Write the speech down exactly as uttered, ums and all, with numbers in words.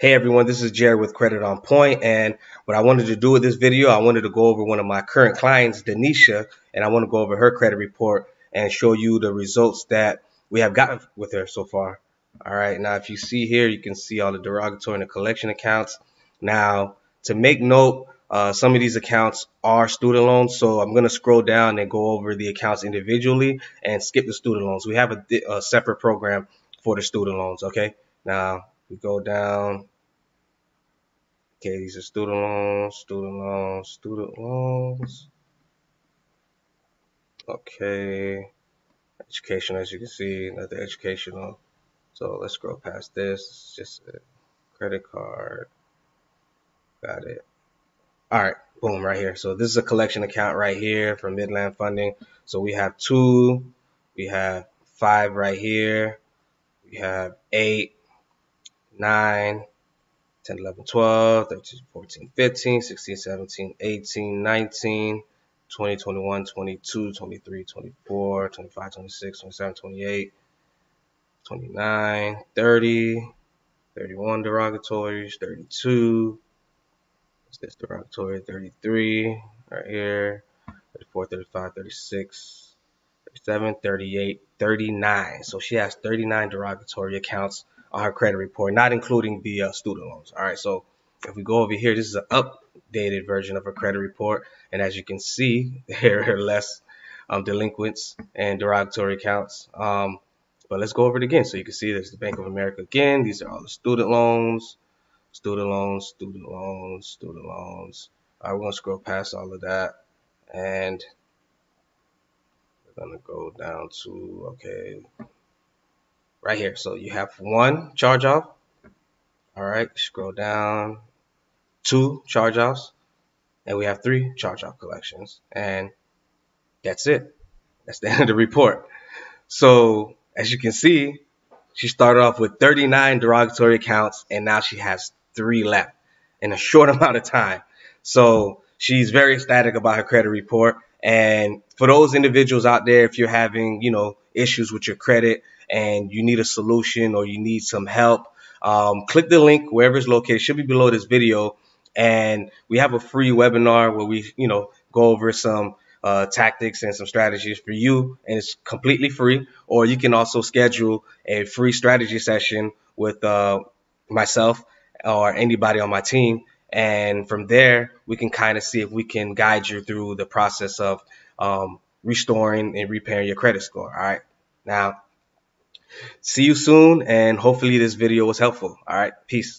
Hey everyone, this is Jared with Credit On Point, and what I wanted to do with this video, I wanted to go over one of my current clients, Denisha, and I want to go over her credit report and show you the results that we have gotten with her so far. All right, now if you see here, you can see all the derogatory and the collection accounts. Now, to make note, uh, some of these accounts are student loans, so I'm going to scroll down and go over the accounts individually and skip the student loans. We have a, a separate program for the student loans, okay? Now, we go down. Okay, these are student loans, student loans, student loans. Okay, educational, as you can see, not the educational. So let's scroll past this. It's just a credit card. Got it. All right, boom, right here. So this is a collection account right here from Midland Funding. So we have two, we have five right here, we have eight. nine, ten, eleven, twelve, thirteen, fourteen, fifteen, sixteen, seventeen, eighteen, nineteen, twenty, twenty-one, twenty-two, twenty-three, twenty-four, twenty-five, twenty-six, twenty-seven, twenty-eight, twenty-nine, thirty, thirty-one derogatories, thirty-two, is this derogatory, thirty-three right here, thirty-four, thirty-five, thirty-six, thirty-seven, thirty-eight, thirty-nine. So she has thirty-nine derogatory accounts on her credit report, not including the uh, student loans. All right, so if we go over here, this is an updated version of her credit report, and as you can see, there are less um, delinquents and derogatory accounts. Um, but let's go over it again. So you can see there's the Bank of America again. These are all the student loans, student loans, student loans, student loans. All right, we're gonna scroll past all of that, and we're gonna go down to okay. Right here, so you have one charge off. All right, scroll down, two charge offs, and we have three charge off collections, and that's it. That's the end of the report. So as you can see, she started off with thirty-nine derogatory accounts, and now she has three left in a short amount of time. So she's very ecstatic about her credit report. And for those individuals out there, if you're having, you know, issues with your credit and you need a solution or you need some help, um, click the link wherever it's located. It should be below this video. And we have a free webinar where we, you know, go over some uh, tactics and some strategies for you. And it's completely free. Or you can also schedule a free strategy session with uh, myself or anybody on my team. And from there, we can kind of see if we can guide you through the process of um, restoring and repairing your credit score. All right. Now, see you soon. And hopefully this video was helpful. All right. Peace.